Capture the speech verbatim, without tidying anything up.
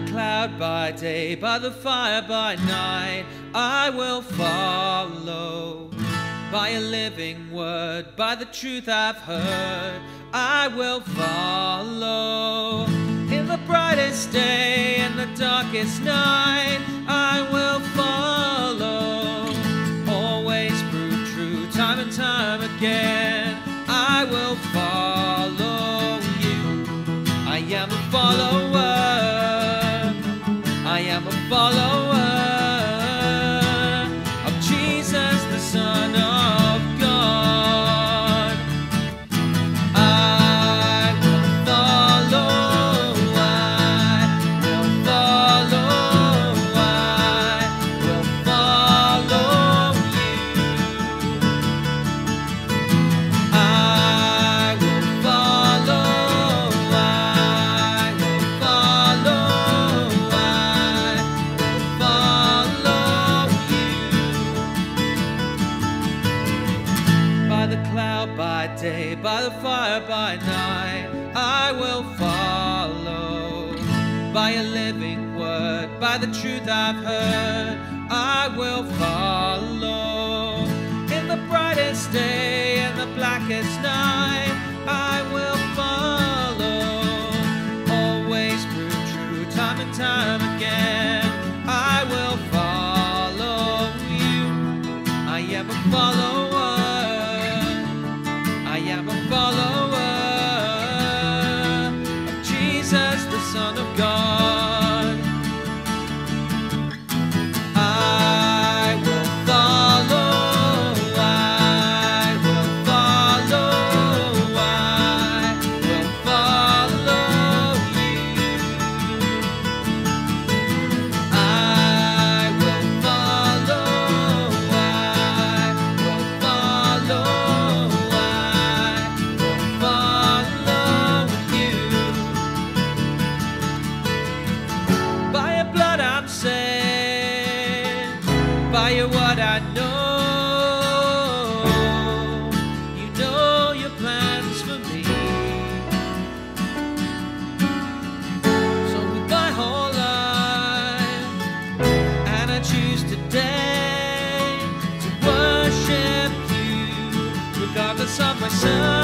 the cloud by day, by the fire by night, I will follow. By a living word, by the truth I've heard, I will follow. In the brightest day and the darkest night, I will follow. Always proved true, time and time again, I will follow you. I am a follower, I am a follower of Jesus the Son of God. I will follow, I will follow, I will follow you. I by day, by the fire by night, I will follow. By a living word, by the truth I've heard, I will follow. In the brightest day and the blackest night, I will follow. Always prove true, time and time again, I will follow you. I am a follower, follower of Jesus, the Son of God. I will follow, I will follow, I will follow you. I will follow, I will follow. By your word I know, you know your plans for me. So with my whole life, and I choose today to worship you, regardless of myself.